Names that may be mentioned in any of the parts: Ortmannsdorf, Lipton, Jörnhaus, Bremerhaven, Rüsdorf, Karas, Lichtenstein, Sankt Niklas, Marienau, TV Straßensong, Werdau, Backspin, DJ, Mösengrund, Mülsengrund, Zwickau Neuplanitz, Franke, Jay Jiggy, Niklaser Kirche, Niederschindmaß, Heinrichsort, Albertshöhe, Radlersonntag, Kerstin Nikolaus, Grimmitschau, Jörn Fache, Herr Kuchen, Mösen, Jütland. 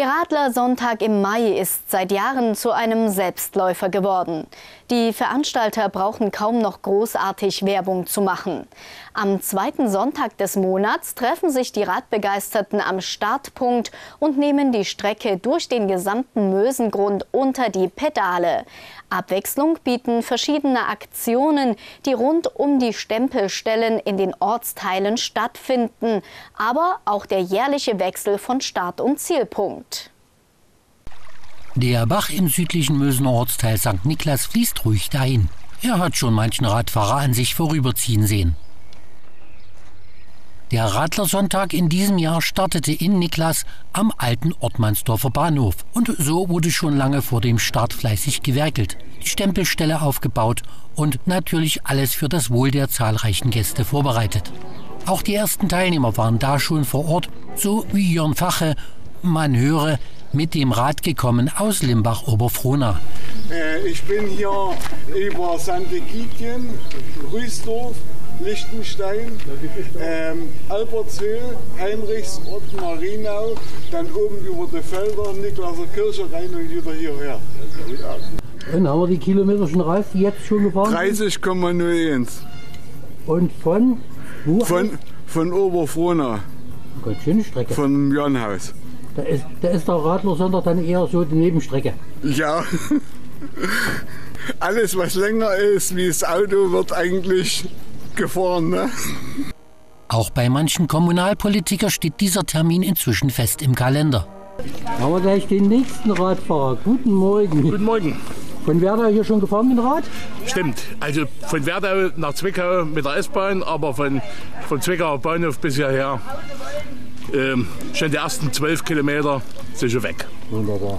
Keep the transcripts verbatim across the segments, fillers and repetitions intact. Der Radlersonntag im Mai ist seit Jahren zu einem Selbstläufer geworden. Die Veranstalter brauchen kaum noch großartig Werbung zu machen. Am zweiten Sonntag des Monats treffen sich die Radbegeisterten am Startpunkt und nehmen die Strecke durch den gesamten Mösengrund unter die Pedale. Abwechslung bieten verschiedene Aktionen, die rund um die Stempelstellen in den Ortsteilen stattfinden, aber auch der jährliche Wechsel von Start- und Zielpunkt. Der Bach im südlichen Mösener Ortsteil Sankt Niklas fließt ruhig dahin. Er hat schon manchen Radfahrer an sich vorüberziehen sehen. Der Radlersonntag in diesem Jahr startete in Niklas am alten Ortmannsdorfer Bahnhof. Und so wurde schon lange vor dem Start fleißig gewerkelt, die Stempelstelle aufgebaut und natürlich alles für das Wohl der zahlreichen Gäste vorbereitet. Auch die ersten Teilnehmer waren da schon vor Ort, so wie Jörn Fache, man höre, mit dem Rad gekommen aus Limbach Oberfrohna. Äh, ich bin hier über Sante Gietjen, Rüsdorf, Lichtenstein, ähm, Albertshöhe, Heinrichsort, Marienau, dann oben über die Felder, Niklaser Kirche rein und wieder hierher. Und haben wir die Kilometer schon raus, die jetzt schon gefahren sind? dreißig Komma null eins. Und von? Wo? Von, von Oberfrohna. Gott, schöne Strecke. Von Jörnhaus. Da ist, da ist der Radlersonntag dann eher so die Nebenstrecke. Ja. Alles, was länger ist, wie das Auto, wird eigentlich gefahren, ne? Auch bei manchen Kommunalpolitikern steht dieser Termin inzwischen fest im Kalender. Haben wir gleich den nächsten Radfahrer. Guten Morgen. Guten Morgen. Von Werdau hier schon gefahren mit dem Rad? Stimmt. Also von Werdau nach Zwickau mit der S-Bahn, aber von, von Zwickauer Bahnhof bis hierher. Ähm, schon die ersten zwölf Kilometer sind schon weg. Wunderbar.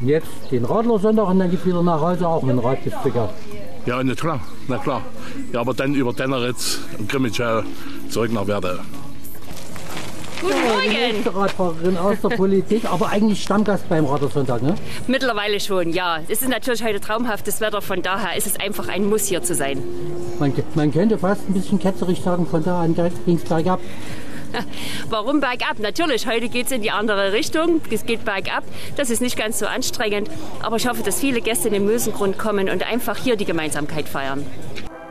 Und jetzt den Radlersonntag und dann geht es wieder nach Hause auch mit dem Rad bis Zwickau. Ja, na klar, na klar. Ja, aber dann über Denneritz und Grimmitschau zurück nach Werdau. Guten Morgen! Ja, die nächste Radfahrerin aus der Politik, aber eigentlich Stammgast beim Radlersonntag, ne? Mittlerweile schon, ja. Es ist natürlich heute traumhaftes Wetter, von daher ist es einfach ein Muss, hier zu sein. Man, man könnte fast ein bisschen ketzerisch sagen, von da an ging es bergab. Warum bergab? Natürlich, heute geht es in die andere Richtung. Es geht bergab. Das ist nicht ganz so anstrengend. Aber ich hoffe, dass viele Gäste in den Mülsengrund kommen und einfach hier die Gemeinsamkeit feiern.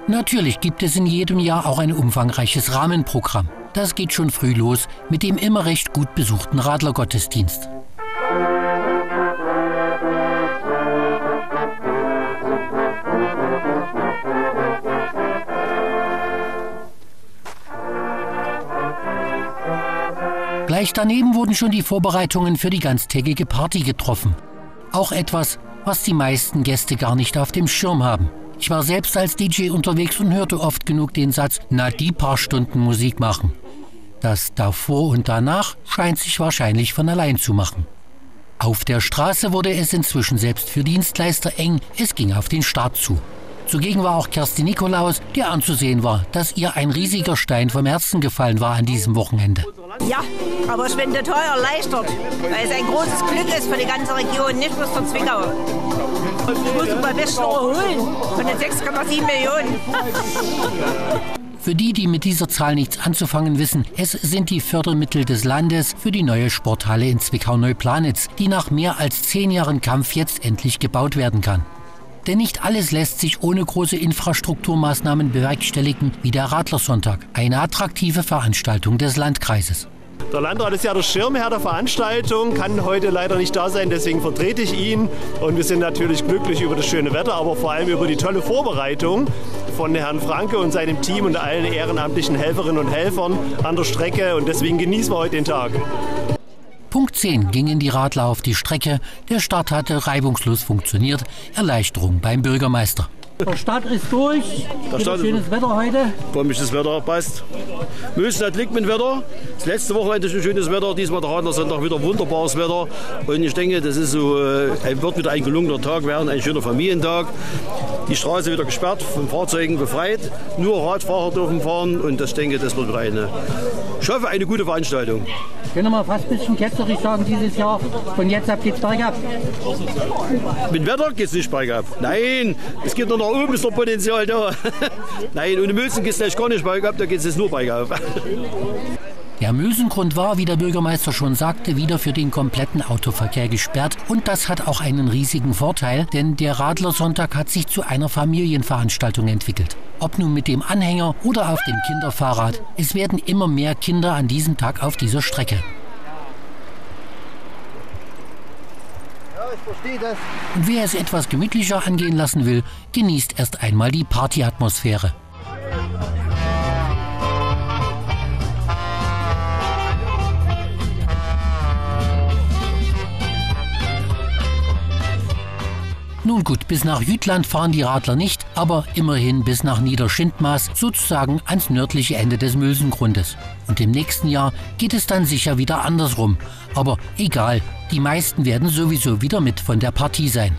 Natürlich gibt es in jedem Jahr auch ein umfangreiches Rahmenprogramm. Das geht schon früh los mit dem immer recht gut besuchten Radlergottesdienst. Gleich daneben wurden schon die Vorbereitungen für die ganztägige Party getroffen. Auch etwas, was die meisten Gäste gar nicht auf dem Schirm haben. Ich war selbst als D J unterwegs und hörte oft genug den Satz, na die paar Stunden Musik machen. Das davor und danach scheint sich wahrscheinlich von allein zu machen. Auf der Straße wurde es inzwischen selbst für Dienstleister eng, es ging auf den Start zu. Zugegen war auch Kerstin Nikolaus, der anzusehen war, dass ihr ein riesiger Stein vom Herzen gefallen war an diesem Wochenende. Ja, aber ich bin total erleichtert, weil es ein großes Glück ist für die ganze Region, nicht bloß für Zwickau. Ich muss mal ein bisschen erholen von den sechs Komma sieben Millionen. Für die, die mit dieser Zahl nichts anzufangen wissen, es sind die Fördermittel des Landes für die neue Sporthalle in Zwickau Neuplanitz, die nach mehr als zehn Jahren Kampf jetzt endlich gebaut werden kann. Denn nicht alles lässt sich ohne große Infrastrukturmaßnahmen bewerkstelligen, wie der Radlersonntag, eine attraktive Veranstaltung des Landkreises. Der Landrat ist ja der Schirmherr der Veranstaltung, kann heute leider nicht da sein, deswegen vertrete ich ihn. Und wir sind natürlich glücklich über das schöne Wetter, aber vor allem über die tolle Vorbereitung von Herrn Franke und seinem Team und allen ehrenamtlichen Helferinnen und Helfern an der Strecke. Und deswegen genießen wir heute den Tag. Punkt zehn gingen die Radler auf die Strecke. Der Start hatte reibungslos funktioniert. Erleichterung beim Bürgermeister. Der Start ist durch. Der Start ist schönes Wetter heute. Komisches Wetter, passt. Mösen liegt mit Wetter. Das letzte Wochenende ist ein schönes Wetter. Diesmal der Radlersonntag wieder wunderbares Wetter. Und ich denke, das ist so, wird wieder ein gelungener Tag werden, ein schöner Familientag. Die Straße wieder gesperrt, von Fahrzeugen befreit. Nur Radfahrer dürfen fahren. Und das denke, das wird wieder eine, ich hoffe, eine gute Veranstaltung. Können wir mal fast ein bisschen ketzerig sagen dieses Jahr, von jetzt ab geht's bergab? Mit Wetter geht's nicht bergab. Nein, es geht noch nach oben, ist noch Potenzial da. Nein, ohne Mülsen geht's gleich gar nicht bergab, da geht's jetzt nur bergab. Der Mülsengrund war, wie der Bürgermeister schon sagte, wieder für den kompletten Autoverkehr gesperrt. Und das hat auch einen riesigen Vorteil, denn der Radlersonntag hat sich zu einer Familienveranstaltung entwickelt. Ob nun mit dem Anhänger oder auf dem Kinderfahrrad, es werden immer mehr Kinder an diesem Tag auf dieser Strecke. Und wer es etwas gemütlicher angehen lassen will, genießt erst einmal die Partyatmosphäre. Nun gut, bis nach Jütland fahren die Radler nicht, aber immerhin bis nach Niederschindmaß, sozusagen ans nördliche Ende des Mülsengrundes. Und im nächsten Jahr geht es dann sicher wieder andersrum. Aber egal, die meisten werden sowieso wieder mit von der Partie sein.